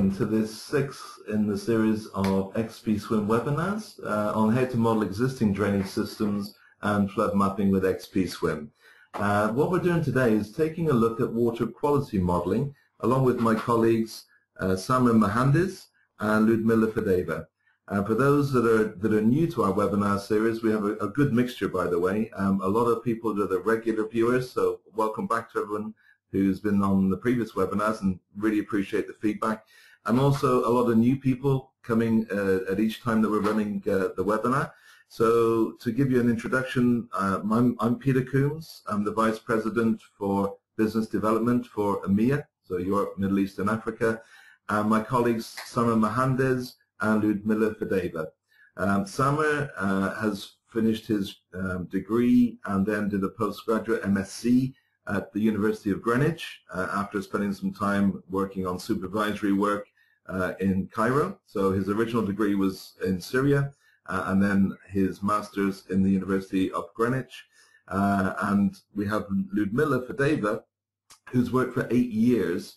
welcome to this sixth in the series of XP Swim webinars on how to model existing drainage systems and flood mapping with XP Swim. What we're doing today is taking a look at water quality modeling along with my colleagues Samer Mohandes and Ludmila Fedeva. For those that are new to our webinar series, we have a good mixture, by the way. A lot of people that are regular viewers, so welcome back to everyone who's been on the previous webinars, and really appreciate the feedback. And also a lot of new people coming at each time that we're running the webinar. So to give you an introduction, I'm Peter Coombs. I'm the Vice President for Business Development for EMEA, so Europe, Middle East and Africa. And my colleagues Samer Mohandes and Ludmila Fedeva. Samer has finished his degree and then did a postgraduate MSc at the University of Greenwich after spending some time working on supervisory work in Cairo. So his original degree was in Syria and then his master's in the University of Greenwich. And we have Ludmila Fedeva, who's worked for 8 years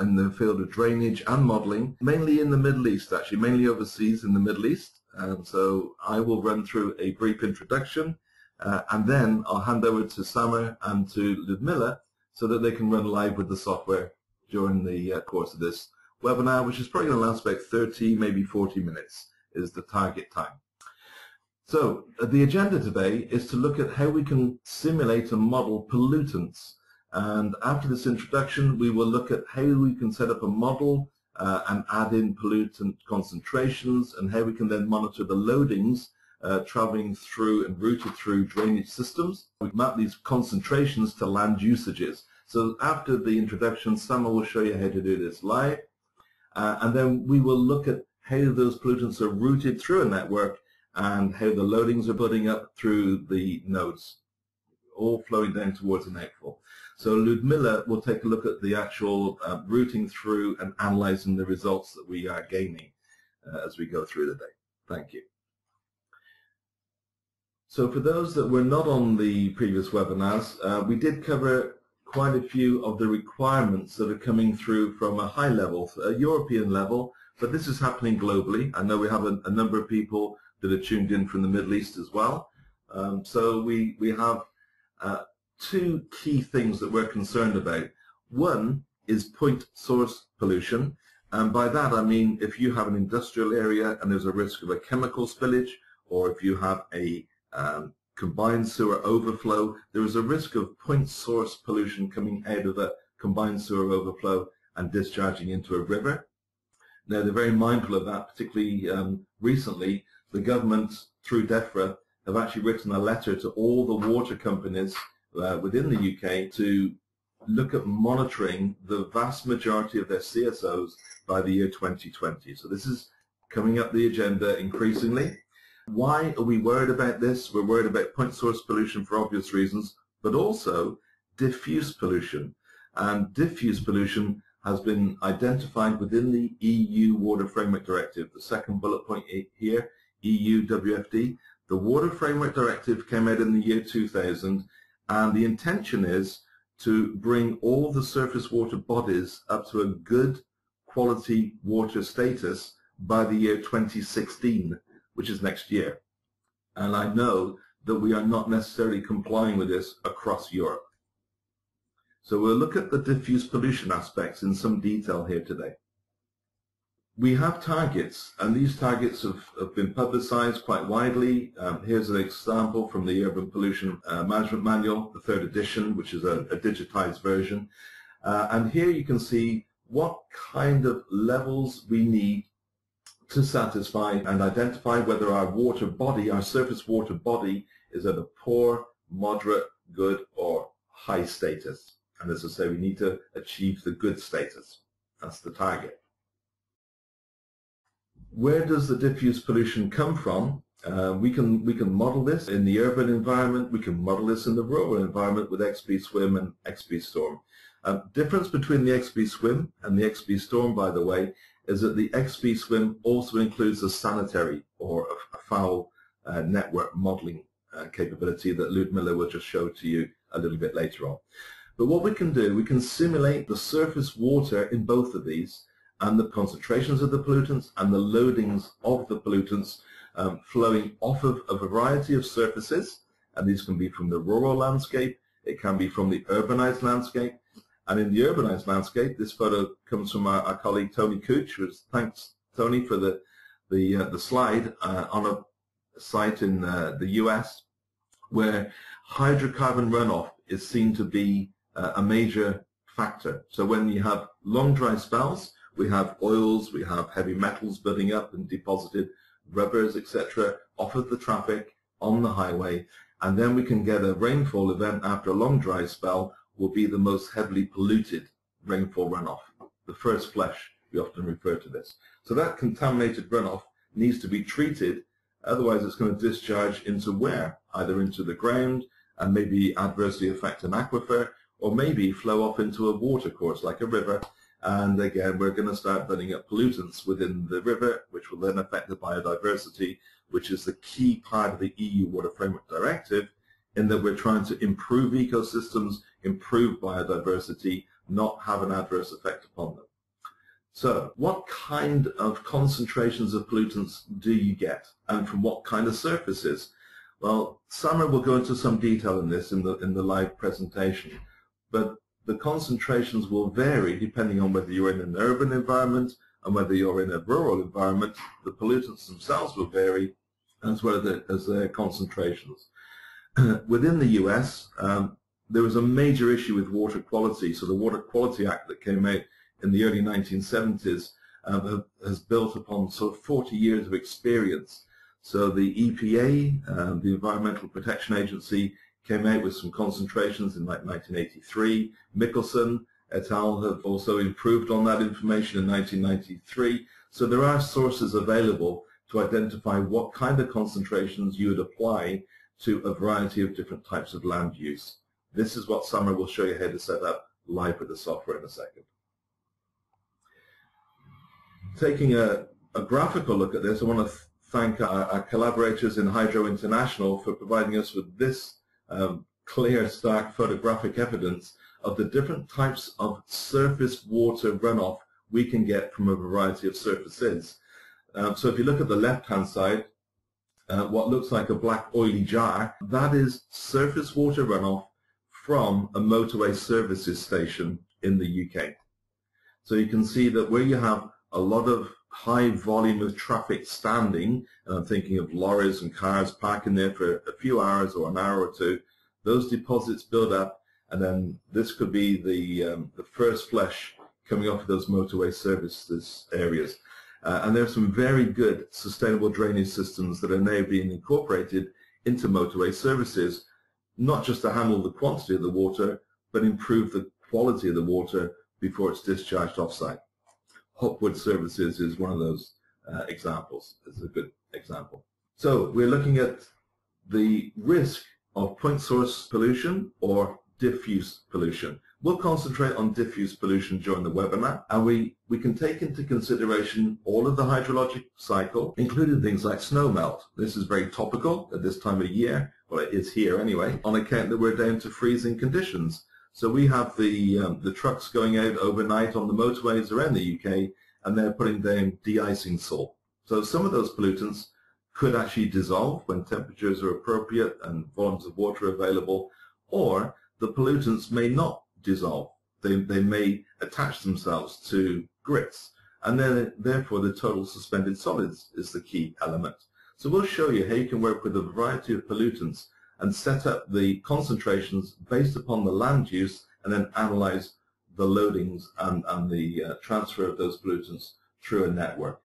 in the field of drainage and modeling, mainly in the Middle East, actually, mainly overseas in the Middle East. So I will run through a brief introduction. And then I'll hand over to Samer and to Ludmila so that they can run live with the software during the course of this webinar, which is probably going to last about 30, maybe 40 minutes is the target time. So the agenda today is to look at how we can simulate and model pollutants. And after this introduction, we will look at how we can set up a model and add in pollutant concentrations, and how we can then monitor the loadings traveling through and routed through drainage systems. We map these concentrations to land usages. So after the introduction, Samer will show you how to do this live. And then we will look at how those pollutants are routed through a network and how the loadings are building up through the nodes, all flowing down towards an outfall. So Ludmila will take a look at the actual routing through and analyzing the results that we are gaining as we go through the day. Thank you. So for those that were not on the previous webinars, we did cover quite a few of the requirements that are coming through from a high level, a European level, but this is happening globally. I know we have a number of people that are tuned in from the Middle East as well. So we have two key things that we're concerned about. One is point source pollution, and by that I mean if you have an industrial area and there's a risk of a chemical spillage, or if you have a combined sewer overflow, there is a risk of point source pollution coming out of a combined sewer overflow and discharging into a river. Now, they're very mindful of that, particularly recently. The government, through DEFRA, have actually written a letter to all the water companies within the UK to look at monitoring the vast majority of their CSOs by the year 2020. So this is coming up the agenda increasingly. Why are we worried about this? We're worried about point source pollution for obvious reasons, but also diffuse pollution. And diffuse pollution has been identified within the EU Water Framework Directive, the second bullet point here, EU WFD. The Water Framework Directive came out in the year 2000, and the intention is to bring all the surface water bodies up to a good quality water status by the year 2016. Which is next year. And I know that we are not necessarily complying with this across Europe. So we'll look at the diffuse pollution aspects in some detail here today. We have targets, and these targets have been publicized quite widely. Here's an example from the Urban Pollution Management Manual, the third edition, which is a digitized version. And here you can see what kind of levels we need to satisfy and identify whether our water body, our surface water body, is at a poor, moderate, good, or high status. And as I say, we need to achieve the good status. That's the target. Where does the diffuse pollution come from? We can model this in the urban environment. We can model this in the rural environment with XP Swim and XP Storm. Difference between the XP Swim and the XP Storm, by the way, is that the XP Swim also includes a sanitary or a foul network modeling capability that Ludmila will just show to you a little bit later on. But what we can do, we can simulate the surface water in both of these, and the concentrations of the pollutants and the loadings of the pollutants flowing off of a variety of surfaces, and these can be from the rural landscape, it can be from the urbanized landscape, and in the urbanized landscape, this photo comes from our colleague Tony Cooch, who is, thanks Tony for the slide, on a site in the US where hydrocarbon runoff is seen to be a major factor. So when you have long dry spells, we have oils, we have heavy metals building up and deposited rubbers, etc., off of the traffic on the highway, and then we can get a rainfall event after a long dry spell will be the most heavily polluted rainfall runoff. The first flush, we often refer to this. So that contaminated runoff needs to be treated, otherwise it's going to discharge into where? Either into the ground and maybe adversely affect an aquifer, or maybe flow off into a watercourse like a river, and again we're going to start burning up pollutants within the river, which will then affect the biodiversity, which is the key part of the EU Water Framework Directive, in that we're trying to improve ecosystems, improve biodiversity, not have an adverse effect upon them. So what kind of concentrations of pollutants do you get, and from what kind of surfaces? Well, Samer will go into some detail in this in the live presentation, but the concentrations will vary depending on whether you're in an urban environment and whether you're in a rural environment. The pollutants themselves will vary as well as their concentrations. Within the US, there was a major issue with water quality, so the Water Quality Act that came out in the early 1970s has built upon sort of 40 years of experience. So the EPA, the Environmental Protection Agency, came out with some concentrations in like 1983. Mickelson et al. Have also improved on that information in 1993. So there are sources available to identify what kind of concentrations you would apply to a variety of different types of land use. This is what Samer will show you how to set up live with the software in a second. Taking a graphical look at this, I want to thank our collaborators in Hydro International for providing us with this clear, stark photographic evidence of the different types of surface water runoff we can get from a variety of surfaces. So if you look at the left-hand side, what looks like a black oily jar, that is surface water runoff from a motorway services station in the UK. So you can see that where you have a lot of high volume of traffic standing, and I'm thinking of lorries and cars parking there for a few hours or an hour or two, those deposits build up, and then this could be the first flush coming off of those motorway services areas. And there are some very good sustainable drainage systems that are now being incorporated into motorway services, not just to handle the quantity of the water, but improve the quality of the water before it's discharged offsite. Hopwood Services is one of those examples. It's a good example. So we're looking at the risk of point source pollution or diffuse pollution. We'll concentrate on diffuse pollution during the webinar, and we can take into consideration all of the hydrologic cycle, including things like snowmelt. This is very topical at this time of year, well, it is here anyway, on account that we're down to freezing conditions. So we have the trucks going out overnight on the motorways around the UK, and they're putting down de-icing salt. So some of those pollutants could actually dissolve when temperatures are appropriate and volumes of water available, or the pollutants may not dissolve. They may attach themselves to grits, and then therefore the total suspended solids is the key element. So we'll show you how you can work with a variety of pollutants and set up the concentrations based upon the land use, and then analyze the loadings and the transfer of those pollutants through a network.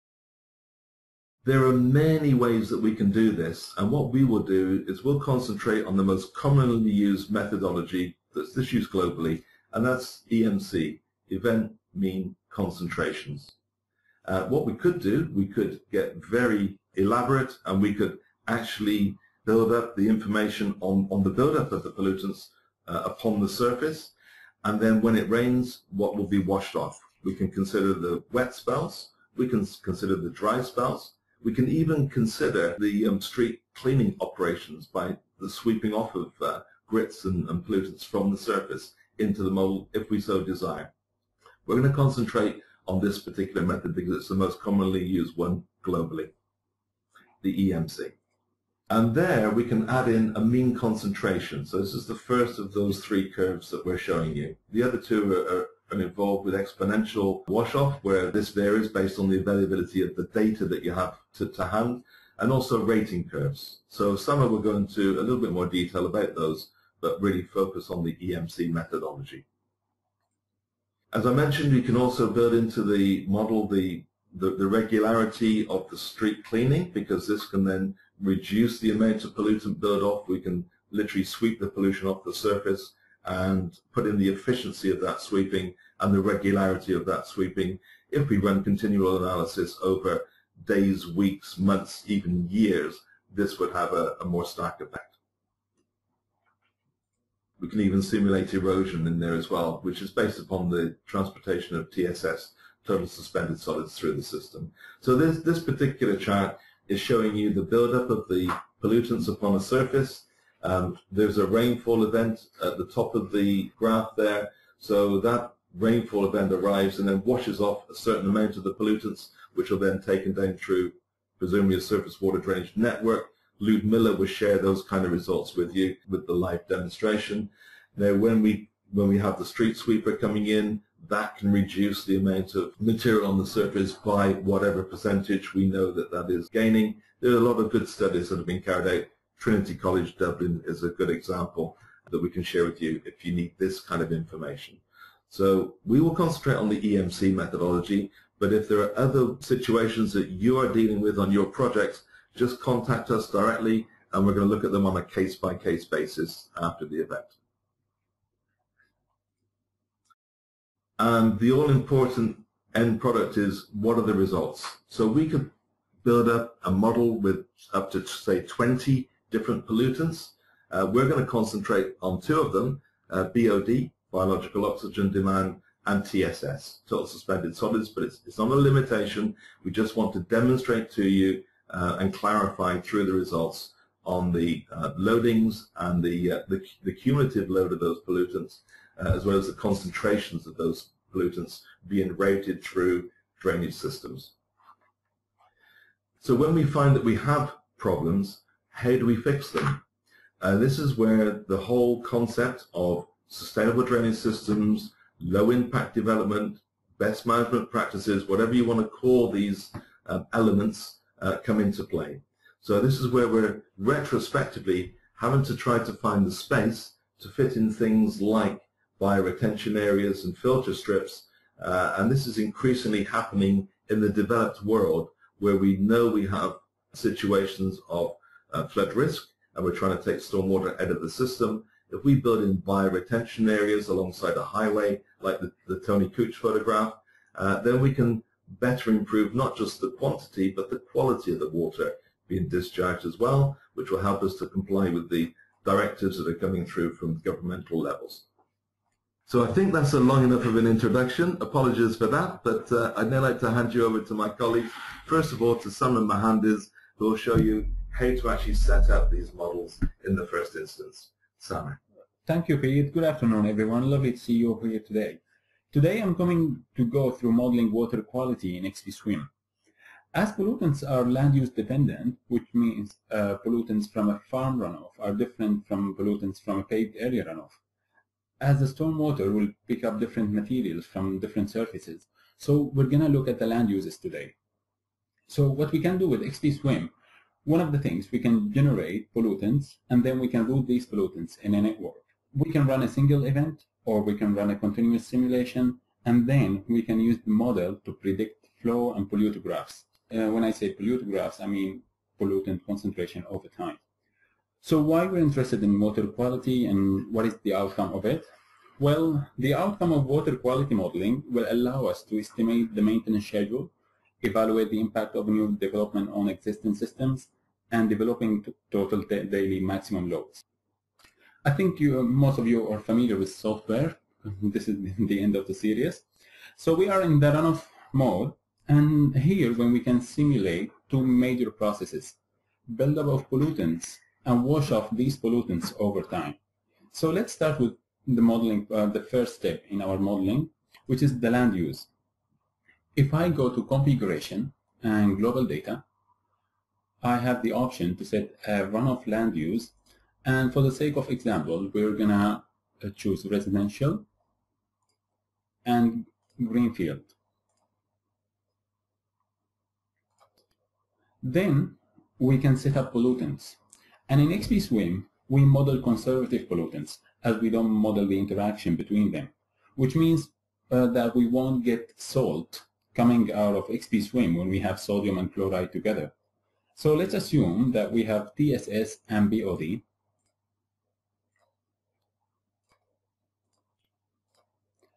There are many ways that we can do this, and what we will do is we'll concentrate on the most commonly used methodology that's used globally, and that's EMC, Event Mean Concentrations. What we could do, we could get very elaborate, and we could actually build up the information on the buildup of the pollutants upon the surface, and then when it rains, what will be washed off. We can consider the wet spells, we can consider the dry spells, we can even consider the street cleaning operations by the sweeping off of grits and pollutants from the surface into the mold if we so desire. We're going to concentrate on this particular method because it's the most commonly used one globally, the EMC. And there we can add in a mean concentration. So this is the first of those three curves that we're showing you. The other two are involved with exponential wash-off, where this varies based on the availability of the data that you have to hand, and also rating curves. So Samer will go into a little bit more detail about those, but really focus on the EMC methodology. As I mentioned, you can also build into the model the regularity of the street cleaning, because this can then reduce the amount of pollutant build-off. We can literally sweep the pollution off the surface and put in the efficiency of that sweeping and the regularity of that sweeping if we run continual analysis over days, weeks, months, even years. This would have a more stark effect. We can even simulate erosion in there as well, which is based upon the transportation of TSS, total suspended solids, through the system. So this particular chart is showing you the buildup of the pollutants upon a surface. There's a rainfall event at the top of the graph there, so that rainfall event arrives and then washes off a certain amount of the pollutants, which are then taken down through presumably a surface water drainage network. Ludmila will share those kind of results with you with the live demonstration. Now when we have the street sweeper coming in, that can reduce the amount of material on the surface by whatever percentage we know that that is gaining. There are a lot of good studies that have been carried out. Trinity College Dublin is a good example that we can share with you if you need this kind of information. So we will concentrate on the EMC methodology, but if there are other situations that you are dealing with on your projects, just contact us directly and we're going to look at them on a case-by-case basis after the event. And the all-important end product is, what are the results? So we could build up a model with up to, say, 20 different pollutants. We're going to concentrate on two of them, BOD, biological oxygen demand, and TSS, total suspended solids, but it's not a limitation. We just want to demonstrate to you and clarify through the results on the loadings and the cumulative load of those pollutants, as well as the concentrations of those pollutants being routed through drainage systems. So when we find that we have problems, how do we fix them? This is where the whole concept of sustainable drainage systems, low impact development, best management practices, whatever you want to call these elements, come into play. So this is where we're retrospectively having to try to find the space to fit in things like bioretention areas and filter strips, and this is increasingly happening in the developed world, where we know we have situations of flood risk and we're trying to take stormwater out of the system. If we build in bioretention areas alongside a highway, like the Tony Cooch photograph, then we can better improve not just the quantity but the quality of the water being discharged as well, which will help us to comply with the directives that are coming through from governmental levels. So I think that's a long enough of an introduction. Apologies for that, but I'd now like to hand you over to my colleagues. First of all, to Samer Mohandes, who will show you how to actually set up these models in the first instance. Samer. Thank you, Pete. Good afternoon, everyone. Lovely to see you here today. Today I'm going to go through modeling water quality in XP Swim. As pollutants are land use dependent, which means pollutants from a farm runoff are different from pollutants from a paved area runoff, as the stormwater will pick up different materials from different surfaces. So we're going to look at the land uses today. So what we can do with XP Swim, one of the things, we can generate pollutants and then we can route these pollutants in a network. We can run a single event or we can run a continuous simulation, and then we can use the model to predict flow and pollutant graphs. When I say pollutant graphs, I mean pollutant concentration over time. So why we're interested in water quality and what is the outcome of it? Well, the outcome of water quality modeling will allow us to estimate the maintenance schedule, evaluate the impact of new development on existing systems, and developing total daily maximum loads. I think most of you are familiar with software. This is the end of the series. So we are in the runoff mode, and here when we can simulate two major processes, buildup of pollutants, and wash off these pollutants over time. So let's start with the modeling, the first step in our modeling, which is the land use. If I go to configuration and global data, I have the option to set a runoff land use, and for the sake of example, we're gonna choose residential and greenfield. Then we can set up pollutants, and in XP Swim we model conservative pollutants as we don't model the interaction between them, which means that we won't get salt coming out of XP Swim when we have sodium and chloride together. So let's assume that we have TSS and BOD.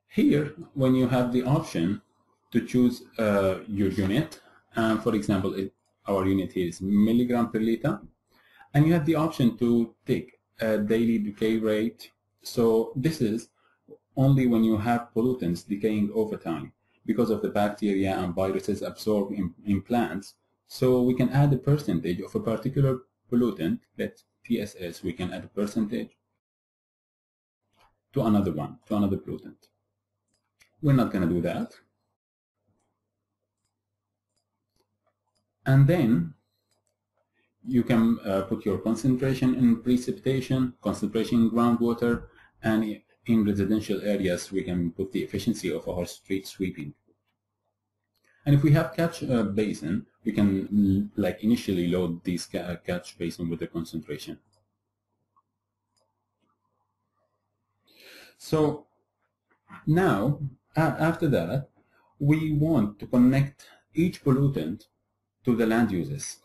Here, when you have the option to choose your unit, and for example, our unit here is milligram per liter, and you have the option to take a daily decay rate. So this is only when you have pollutants decaying over time, because of the bacteria and viruses absorbed in plants. So we can add a percentage of a particular pollutant, let's TSS, we can add a percentage to another one, to another pollutant. We're not going to do that. And then you can put your concentration in precipitation, concentration in groundwater, and in residential areas we can put the efficiency of our street sweeping. And if we have catch basin, we can like initially load this catch basin with the concentration. So now, after that, we want to connect each pollutant to the land uses,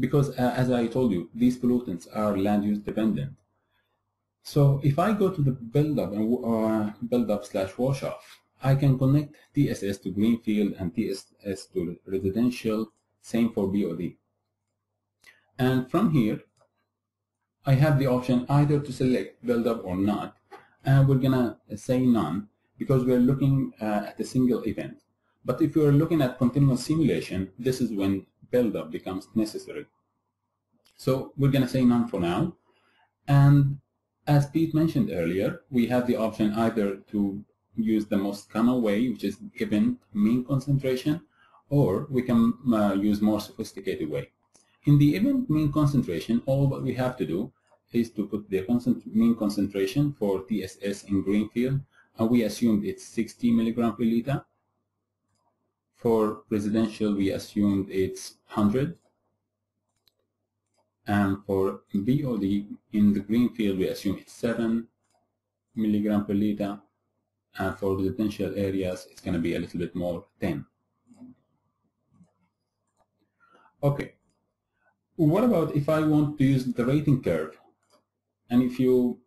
because as I told you, these pollutants are land use dependent. So if I go to the build-up or build-up/wash-off, I can connect TSS to greenfield and TSS to residential, same for BOD. And from here, I have the option either to select build-up or not, and we're gonna say none because we're looking at a single event. But if you're looking at continuous simulation, this is when build-up becomes necessary. So we're gonna say none for now. And as Pete mentioned earlier, we have the option either to use the most common way, which is given mean concentration, or we can use more sophisticated way. In the event mean concentration, all what we have to do is to put the mean concentration for TSS in greenfield, and we assumed it's 60 milligram per liter. For residential, we assumed it's 100, and for BOD in the greenfield, we assume it's 7 milligram per liter. And for residential areas, it's going to be a little bit more, 10. Okay, what about if I want to use the rating curve? And if you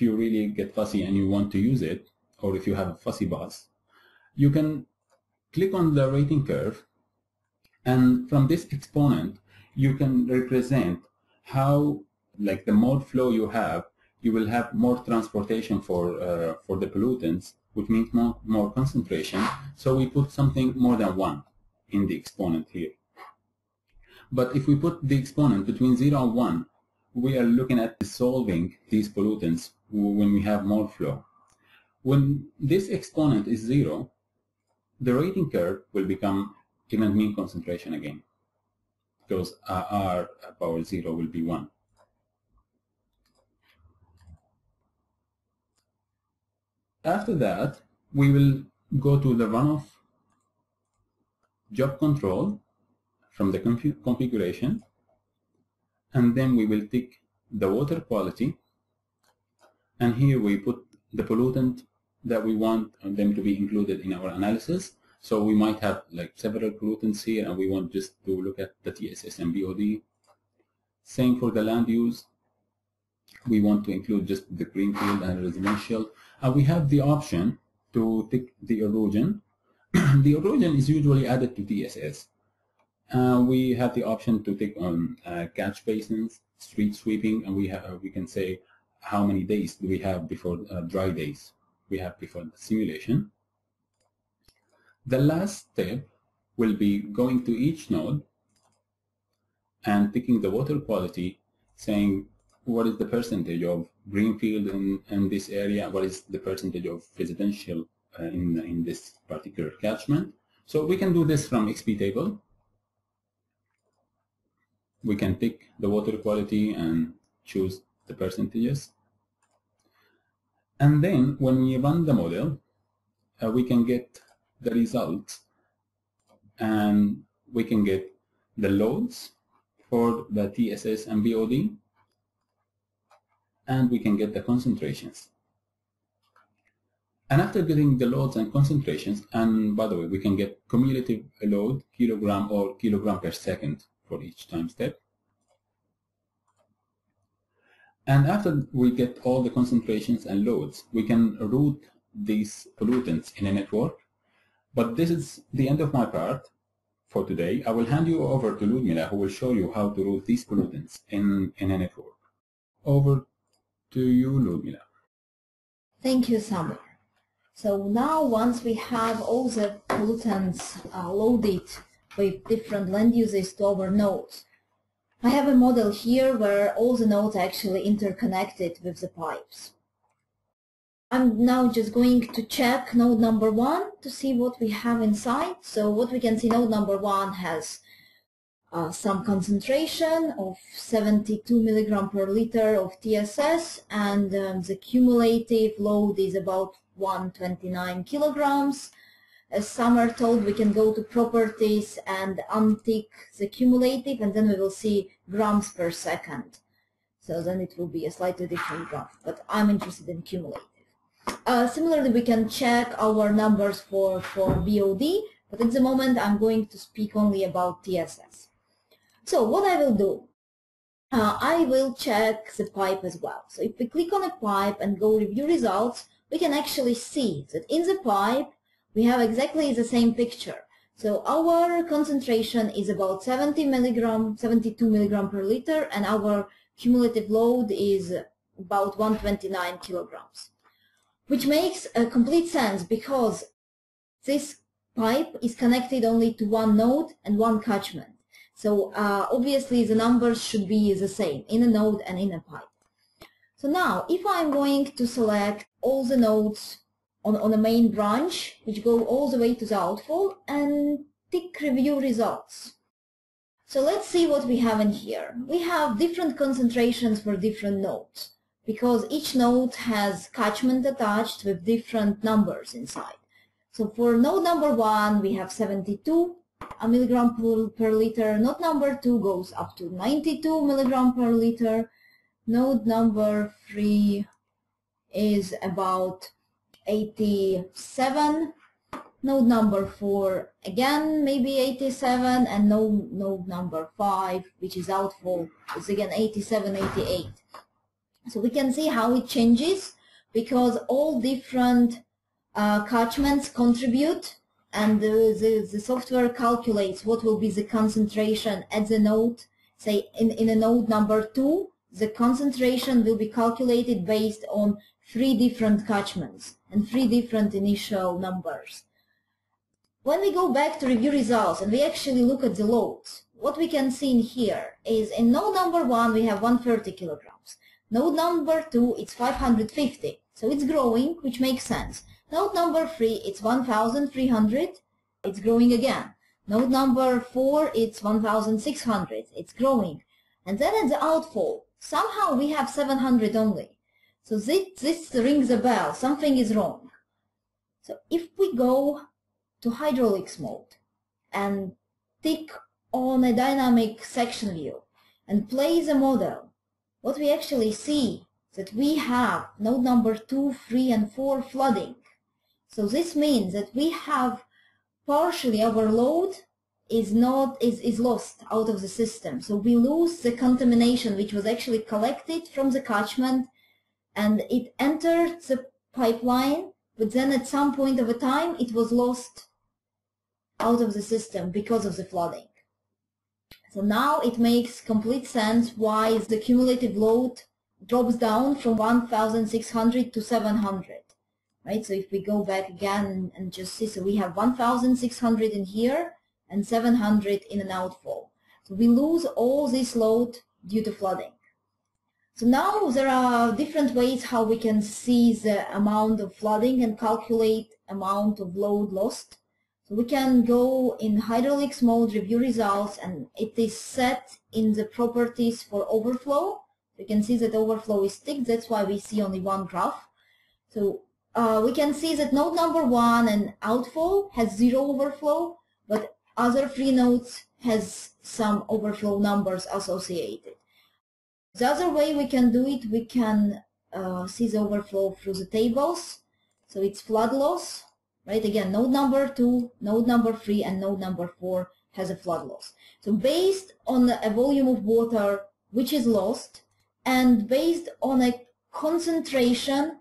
really get fussy and you want to use it, or if you have a fussy boss, you can click on the rating curve, and from this exponent, you can represent how, like the mode flow you have, you will have more transportation for the pollutants, which means more concentration, so we put something more than 1 in the exponent here. But if we put the exponent between 0 and 1, we are looking at dissolving these pollutants when we have more flow. When this exponent is 0, the rating curve will become event mean concentration again, because R power 0 will be 1. After that, we will go to the runoff job control from the configuration, and then we will tick the water quality, and here we put the pollutant that we want them to be included in our analysis. So we might have like several pollutants here, and we want just to look at the TSS and BOD. Same for the land use. We want to include just the greenfield and residential. And we have the option to tick the erosion. The erosion is usually added to TSS. We have the option to tick on catch basins, street sweeping, and we can say how many days do we have before dry days we have before the simulation. The last step will be going to each node and ticking the water quality, saying what is the percentage of greenfield in this area, what is the percentage of residential in this particular catchment. So we can do this from XP table. We can pick the water quality and choose the percentages. And then when we run the model, we can get the results, and we can get the loads for the TSS and BOD, and we can get the concentrations. And after getting the loads and concentrations, and by the way, we can get cumulative load, kilogram or kilogram per second for each time step. And after we get all the concentrations and loads, we can route these pollutants in a network. But this is the end of my part for today. I will hand you over to Ludmila, who will show you how to route these pollutants in a network. Over to you, Ludmila. Thank you, Samer. So now, once we have all the pollutants loaded with different land uses to our nodes, I have a model here where all the nodes are actually interconnected with the pipes. I'm now just going to check node number 1 to see what we have inside. So what we can see, node number 1 has some concentration of 72 milligram per liter of TSS, and the cumulative load is about 129 kilograms. As Samer told, we can go to properties and untick the cumulative, and then we will see grams per second. So then it will be a slightly different graph, but I'm interested in cumulative. Similarly, we can check our numbers for BOD, but at the moment I'm going to speak only about TSS. So what I will do, I will check the pipe as well. So if we click on a pipe and go review results, we can actually see that in the pipe we have exactly the same picture. So our concentration is about 72 milligram per liter, and our cumulative load is about 129 kilograms, which makes complete sense because this pipe is connected only to one node and one catchment. So obviously the numbers should be the same in a node and in a pipe. So now, if I'm going to select all the nodes on the main branch, which go all the way to the outfall, and tick review results. So let's see what we have in here. We have different concentrations for different nodes, because each node has catchment attached with different numbers inside. So for node number 1, we have 72 milligram per liter. Node number 2 goes up to 92 milligram per liter. Node number 3 is about 87. Node number 4 again, maybe 87, and node number 5, which is outfall, is again 87, 88. So we can see how it changes because all different catchments contribute, and the software calculates what will be the concentration at the node. Say in a node number 2. The concentration will be calculated based on 3 different catchments and 3 different initial numbers. When we go back to review results and we actually look at the loads, what we can see in here is in node number 1 we have 130 kilograms. Node number 2 it's 550, so it's growing, which makes sense. Node number 3 it's 1,300, it's growing again. Node number 4 it's 1,600, it's growing. And then at the outfall, somehow we have 700 only. So this rings a bell, something is wrong. So if we go to hydraulics mode and tick on a dynamic section view and play the model, what we actually see that we have node number 2, 3, and 4 flooding. So this means that we have partially our load is lost out of the system. So we lose the contamination which was actually collected from the catchment, and it entered the pipeline, but then at some point of a time it was lost out of the system because of the flooding. So now it makes complete sense why the cumulative load drops down from 1,600 to 700. Right? So if we go back again and just see, so we have 1,600 in here, and 700 in an outfall. So we lose all this load due to flooding. So now there are different ways how we can see the amount of flooding and calculate amount of load lost. So we can go in hydraulics mode, review results, and it is set in the properties for overflow. You can see that overflow is ticked, that's why we see only one graph. So we can see that node number 1 and outflow has zero overflow, but other three nodes has some overflow numbers associated. The other way we can do it, we can see the overflow through the tables. So it's flood loss, right? Again, node number 2, node number 3, and node number 4 has a flood loss. So based on a volume of water which is lost, and based on a concentration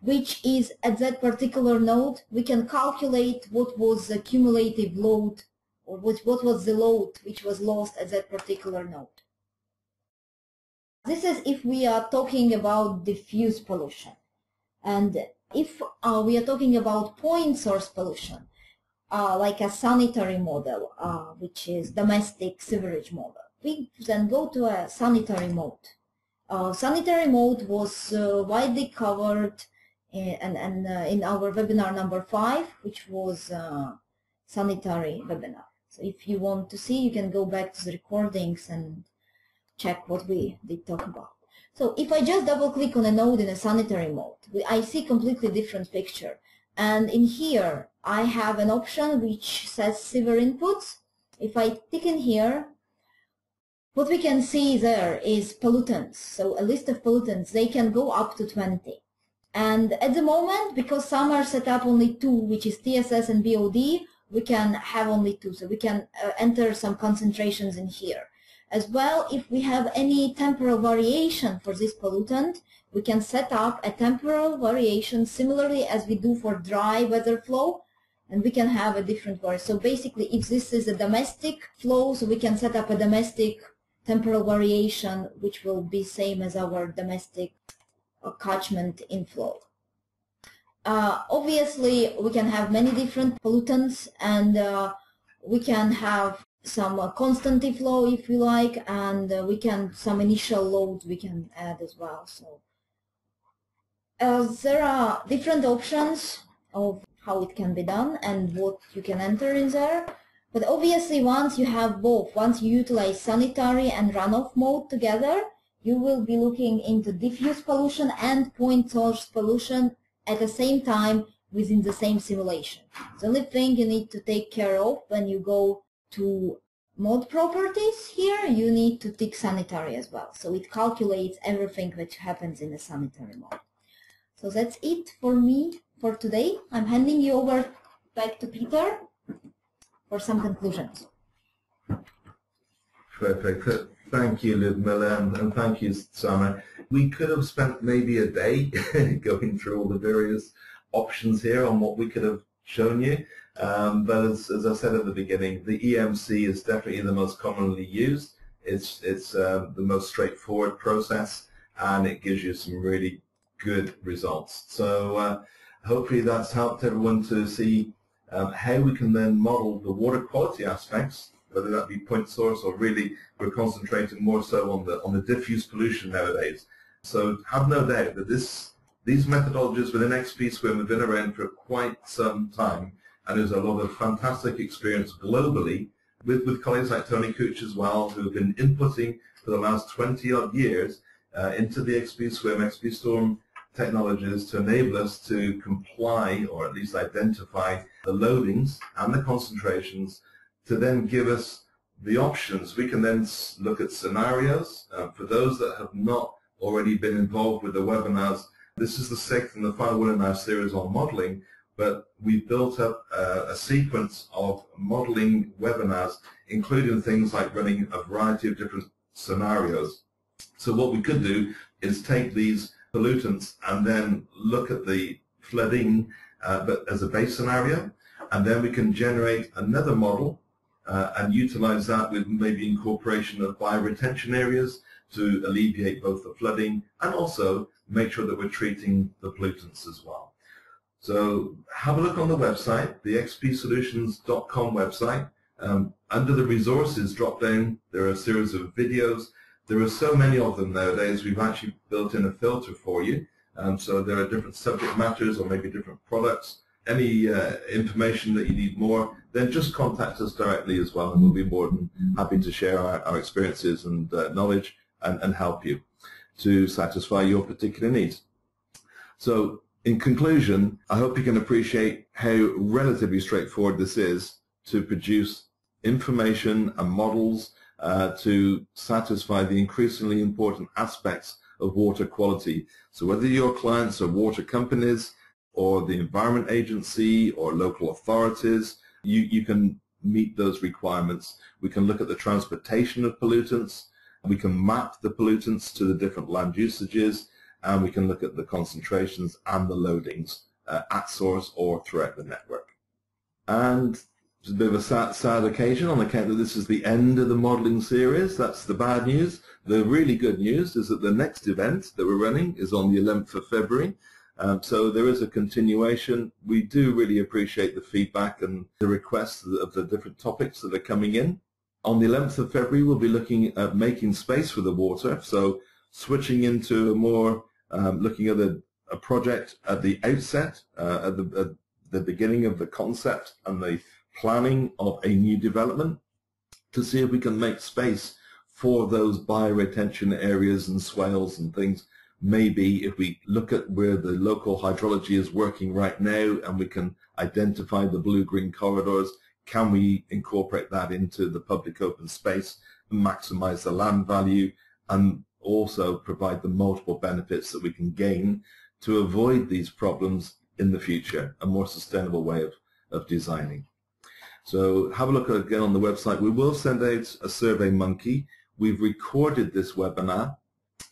which is at that particular node, we can calculate what was the cumulative load, or what was the load which was lost at that particular node. This is if we are talking about diffuse pollution. And if we are talking about point source pollution, like a sanitary model, which is domestic sewerage model, we then go to a sanitary mode. Sanitary mode was widely covered in our webinar number 5, which was sanitary webinar. So if you want to see, you can go back to the recordings and check what we did talk about. So if I just double click on a node in a sanitary mode, I see completely different picture. And in here, I have an option which says sewer inputs. If I click in here, what we can see there is pollutants, so a list of pollutants. They can go up to 20. And at the moment, because some are set up only 2, which is TSS and BOD, we can have only 2. So we can enter some concentrations in here. As well, if we have any temporal variation for this pollutant, we can set up a temporal variation similarly as we do for dry weather flow. And we can have a different variation. So basically, if this is a domestic flow, so we can set up a domestic temporal variation, which will be same as our domestic catchment inflow. Obviously, we can have many different pollutants, and we can have some constant inflow, if you like, and we can some initial load we can add as well. So there are different options of how it can be done and what you can enter in there. But obviously, once you have both, once you utilize sanitary and runoff mode together, you will be looking into diffuse pollution and point source pollution at the same time within the same simulation. The only thing you need to take care of when you go to mode properties here, you need to tick sanitary as well. So it calculates everything that happens in the sanitary mode. So that's it for me for today. I'm handing you over back to Peter for some conclusions. Perfect. Thank you, Ludmila, and thank you, Samer. We could have spent maybe a day going through all the various options here on what we could have shown you, but as I said at the beginning, the EMC is definitely the most commonly used. It's the most straightforward process, and it gives you some really good results. So hopefully that's helped everyone to see how we can then model the water quality aspects, whether that be point source or really we're concentrating more so on the diffuse pollution nowadays. So have no doubt that these methodologies within XP Swim have been around for quite some time, and there's a lot of fantastic experience globally with colleagues like Tony Cooch as well, who have been inputting for the last 20-odd years into the XP Swim, XPSTORM technologies to enable us to comply, or at least identify the loadings and the concentrations, to then give us the options. We can then look at scenarios. For those that have not already been involved with the webinars, this is the 6th and the final one in our series on modeling, but we've built up a sequence of modeling webinars, including things like running a variety of different scenarios. So what we could do is take these pollutants and then look at the flooding but as a base scenario, and then we can generate another model and utilize that with maybe incorporation of bioretention areas to alleviate both the flooding and also make sure that we're treating the pollutants as well. So have a look on the website, the xpsolutions.com website. Under the resources drop down, there are a series of videos. There are so many of them nowadays, we've actually built in a filter for you. So there are different subject matters or maybe different products, any information that you need more, then just contact us directly as well, and we'll be more than happy to share our experiences and knowledge and help you to satisfy your particular needs. So in conclusion, I hope you can appreciate how relatively straightforward this is to produce information and models to satisfy the increasingly important aspects of water quality. So whether your clients are water companies or the Environment Agency or local authorities, you can meet those requirements. We can look at the transportation of pollutants, we can map the pollutants to the different land usages, and we can look at the concentrations and the loadings at source or throughout the network. And it's a bit of a sad occasion on account that this is the end of the modelling series. That's the bad news. The really good news is that the next event that we're running is on the 11th of February. So there is a continuation. We do really appreciate the feedback and the requests of the different topics that are coming in. On the 11th of February, we'll be looking at making space for the water, so switching into a more, looking at a project at the outset, at the beginning of the concept and the planning of a new development, to see if we can make space for those bioretention areas and swales and things. Maybe if we look at where the local hydrology is working right now and we can identify the blue-green corridors, can we incorporate that into the public open space, maximize the land value, and also provide the multiple benefits that we can gain to avoid these problems in the future, a more sustainable way of designing. So have a look again on the website. We will send out a Survey Monkey. We've recorded this webinar,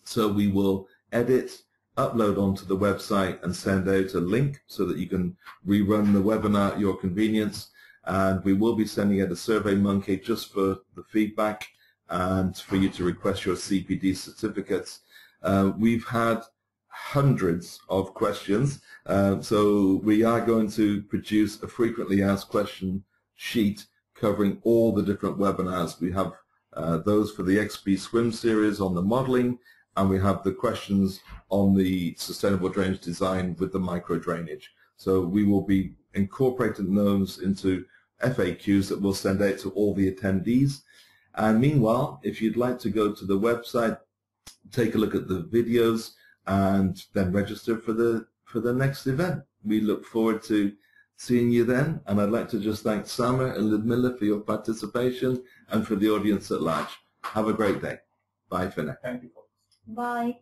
so we will edit, upload onto the website and send out a link so that you can rerun the webinar at your convenience. And we will be sending out a Survey Monkey just for the feedback and for you to request your CPD certificates. We've had hundreds of questions, so we are going to produce a frequently asked question sheet covering all the different webinars. We have those for the XP Swim series on the modelling, and we have the questions on the sustainable drainage design with the micro drainage. So we will be incorporating those into FAQs that we'll send out to all the attendees. And meanwhile, if you'd like to go to the website, take a look at the videos, and then register for the next event. We look forward to seeing you then, and I'd like to just thank Samer and Ludmila for your participation and for the audience at large. Have a great day. Bye for now. Thank you. Bye.